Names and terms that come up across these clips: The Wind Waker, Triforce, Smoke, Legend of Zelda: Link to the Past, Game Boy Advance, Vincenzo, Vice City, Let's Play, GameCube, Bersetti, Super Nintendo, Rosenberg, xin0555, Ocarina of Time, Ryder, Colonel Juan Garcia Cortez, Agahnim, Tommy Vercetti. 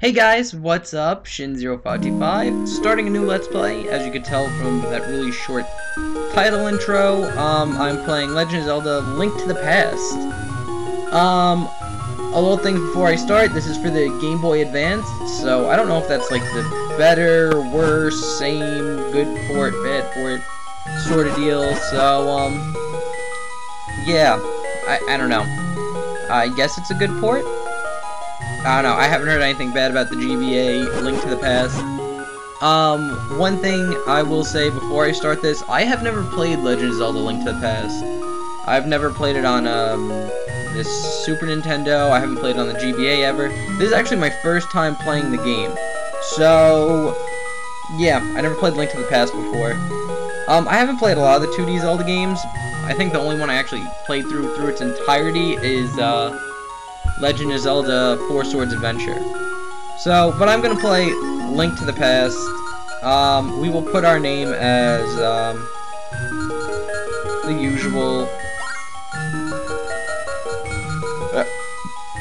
Hey guys, what's up? Xin0525, starting a new Let's Play. As you can tell from that really short title intro, I'm playing Legend of Zelda: Link to the Past. A little thing before I start, this is for the Game Boy Advance, so I don't know if that's like the better, worse, same, good port, bad port sort of deal, so, yeah, I don't know. I guess it's a good port? I don't know, I haven't heard anything bad about the GBA, Link to the Past. One thing I will say before I start this, I have never played Legend of Zelda Link to the Past. I've never played it on, this Super Nintendo, I haven't played it on the GBA ever. This is actually my first time playing the game. So, yeah, I never played Link to the Past before. I haven't played a lot of the 2D Zelda games. I think the only one I actually played through its entirety is, Legend of Zelda: 4 Swords Adventure. So, but I'm gonna play Link to the Past. We will put our name as the usual.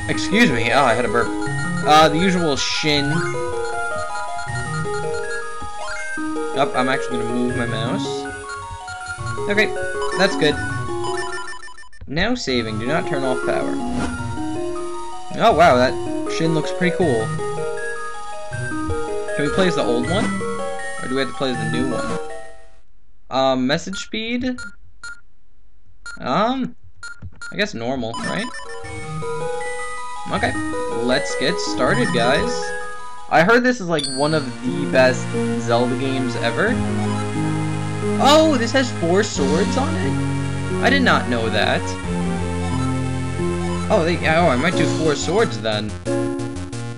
Excuse me. Oh, I had a burp. The usual Shin. Oh, I'm actually gonna move my mouse. Okay, that's good. Now saving. Do not turn off power. Oh wow, that Shin looks pretty cool. Can we play as the old one? Or do we have to play as the new one? Message speed? I guess normal, right? Okay, let's get started, guys. I heard this is like one of the best Zelda games ever. Oh, this has 4 swords on it? I did not know that. Oh, I might do 4 swords then.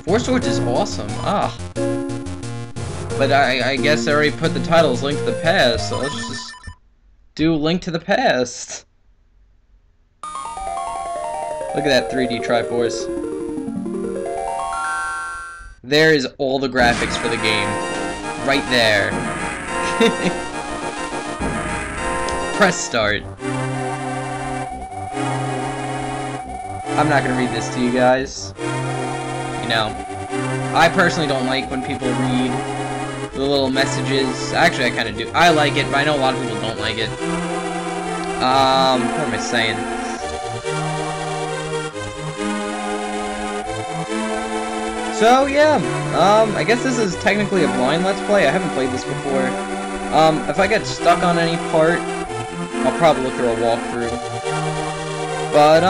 4 swords is awesome. Ah. But I guess I already put the titles Link to the Past, so let's just do Link to the Past. Look at that 3D Triforce. There is all the graphics for the game. Right there. Press start. I'm not gonna read this to you guys. You know, I personally don't like when people read the little messages. Actually, I kind of do. I like it, but I know a lot of people don't like it. What am I saying? So yeah, I guess this is technically a blind Let's Play. I haven't played this before. If I get stuck on any part, I'll probably look through a walkthrough. But,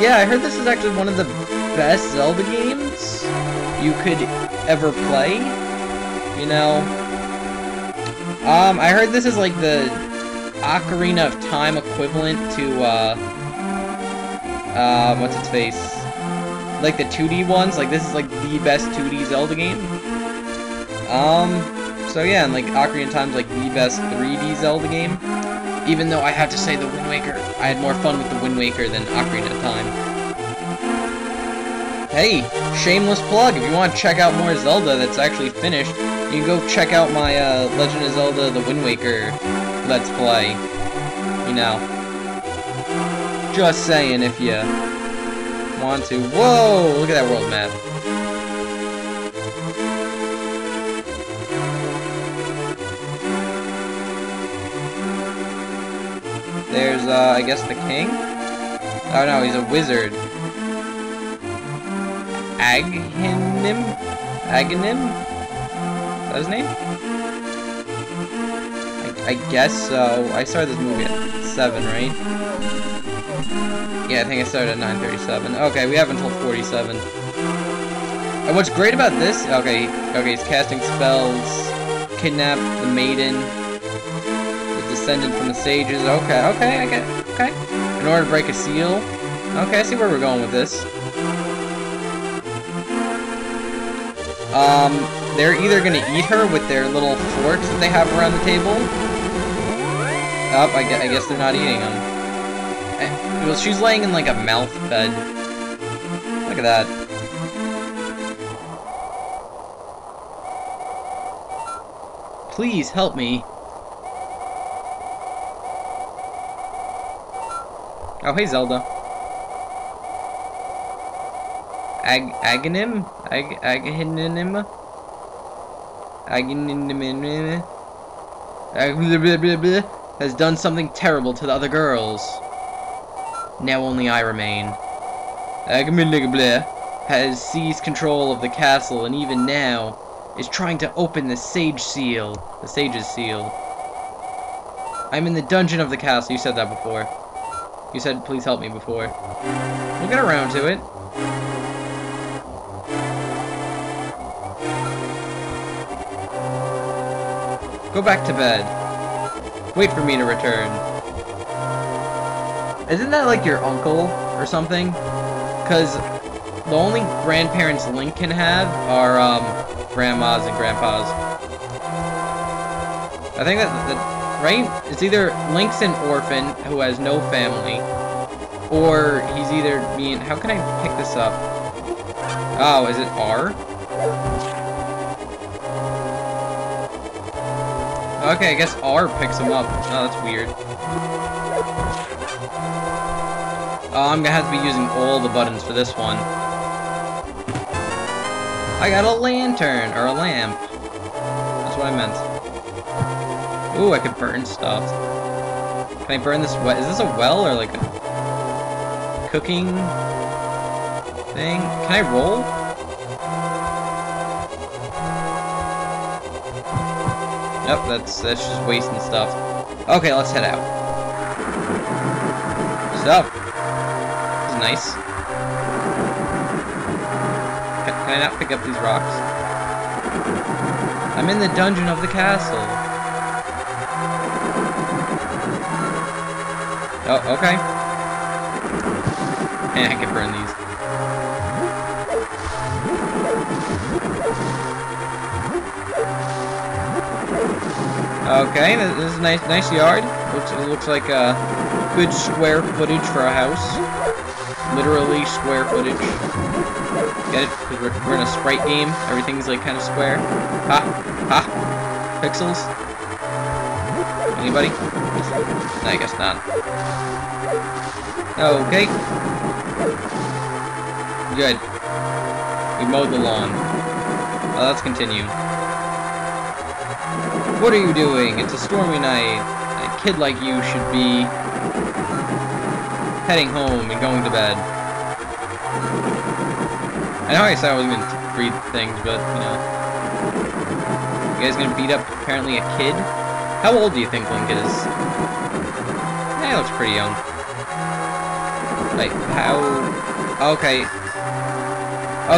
yeah, I heard this is actually one of the best Zelda games you could ever play, you know? I heard this is like the Ocarina of Time equivalent to, what's-its-face? Like the 2D ones, like this is like the best 2D Zelda game. So yeah, and like Ocarina of Time's like the best 3D Zelda game. Even though I have to say The Wind Waker, I had more fun with The Wind Waker than Ocarina of Time. Hey, shameless plug, if you want to check out more Zelda that's actually finished, you can go check out my Legend of Zelda The Wind Waker Let's Play. You know. Just saying if you want to. Whoa, look at that world map. There's, I guess the king? Oh no, he's a wizard. Agahnim? Agahnim? Is that his name? I guess so. I started this movie at 7, right? Yeah, I think I started at 9:37. Okay, we have until 47. And what's great about this? Okay, he's casting spells. Kidnap the maiden. Descended from the sages. Okay. In order to break a seal. Okay, I see where we're going with this. They're either gonna eat her with their little forks that they have around the table. Oh, I guess they're not eating them. Well, she's laying in like a mouth bed. Look at that. Please help me. Oh, hey Zelda. Agahnim has done something terrible to the other girls. Now only I remain. Agahnim has seized control of the castle and even now is trying to open the sage seal. The sage's seal. I'm in the dungeon of the castle. You said that before. You said, please help me before. We'll get around to it. Go back to bed. Wait for me to return. Isn't that like your uncle or something? Because the only grandparents Link can have are grandmas and grandpas. I think that right? It's either Link's an orphan who has no family, or he's either being... How can I pick this up? Oh, is it R? Okay, I guess R picks him up. Oh, that's weird. Oh, I'm gonna have to be using all the buttons for this one. I got a lantern, or a lamp. That's what I meant. Ooh, I could burn stuff. Can I burn this well? Is this a well or like a cooking thing? Can I roll? Nope, that's just wasting stuff. Okay, let's head out. What's up? This is nice. Can I not pick up these rocks? I'm in the dungeon of the castle. Oh, okay. And I can burn these. Okay, this is a nice yard. It looks like a good square footage for a house. Literally square footage. Get it? Because we're in a sprite game. Everything's like kind of square. Ha! Ha! Pixels? Anybody? I guess not. Okay. Good. We mowed the lawn. Let's continue. What are you doing? It's a stormy night. A kid like you should be heading home and going to bed. I know I said I was going to read things, but, you know. You guys going to beat up, apparently, a kid? How old do you think Link is? He looks pretty young. Like, how... Okay.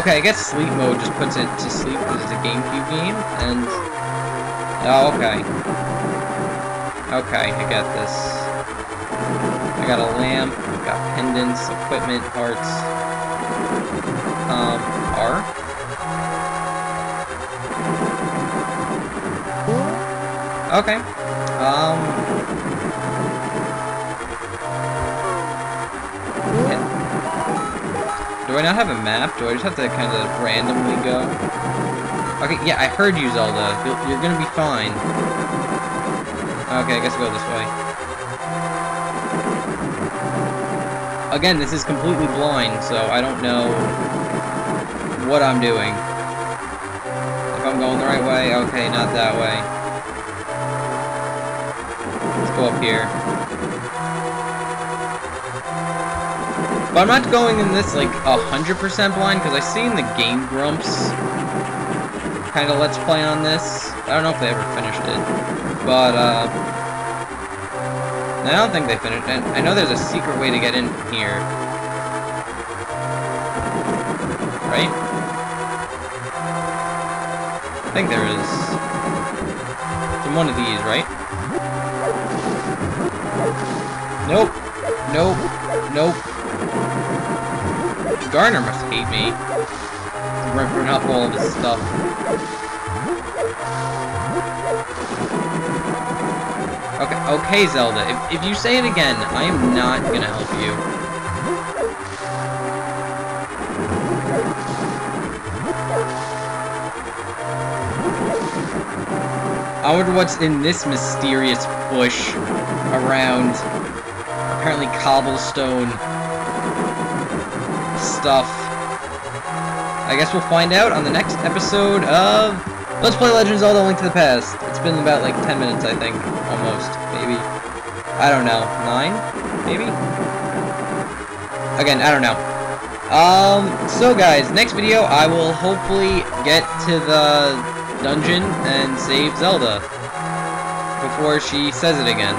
Okay, I guess sleep mode just puts it to sleep because it's a GameCube game, and... Oh, okay. Okay, I got this. I got a lamp, I got pendants, equipment, parts... R? Okay. Yeah. Do I not have a map? Do I just have to kind of randomly go? Okay, yeah, I heard you, Zelda. You're gonna be fine. Okay, I guess I'll go this way. Again, this is completely blind, so I don't know what I'm doing. If I'm going the right way, okay, not that way. Go up here. But I'm not going in this like 100% blind because I've seen the Game Grumps kind of let's play on this. I don't know if they ever finished it, but I don't think they finished it. I know there's a secret way to get in here, right? I think there is. It's in one of these, right? Nope. Nope. Nope. Garner must hate me. He's ripping up all of his stuff. Okay, okay, Zelda. If you say it again, I am not gonna help you. I wonder what's in this mysterious bush around... Apparently cobblestone stuff. I guess we'll find out on the next episode of Let's Play Legend of Zelda: Link to the Past. It's been about like 10 minutes, I think, almost, maybe. I don't know, 9, maybe? Again, I don't know. So guys, next video I will hopefully get to the dungeon and save Zelda before she says it again.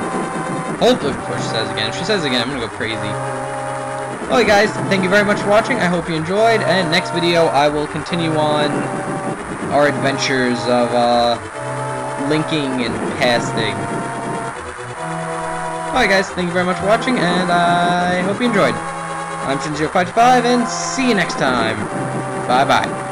Hopefully before she says it again. If she says it again, I'm gonna go crazy. Alright guys, thank you very much for watching, I hope you enjoyed, and next video I will continue on our adventures of, linking and pasting. Alright guys, thank you very much for watching, and I hope you enjoyed. I'm xin0555, and see you next time. Bye-bye.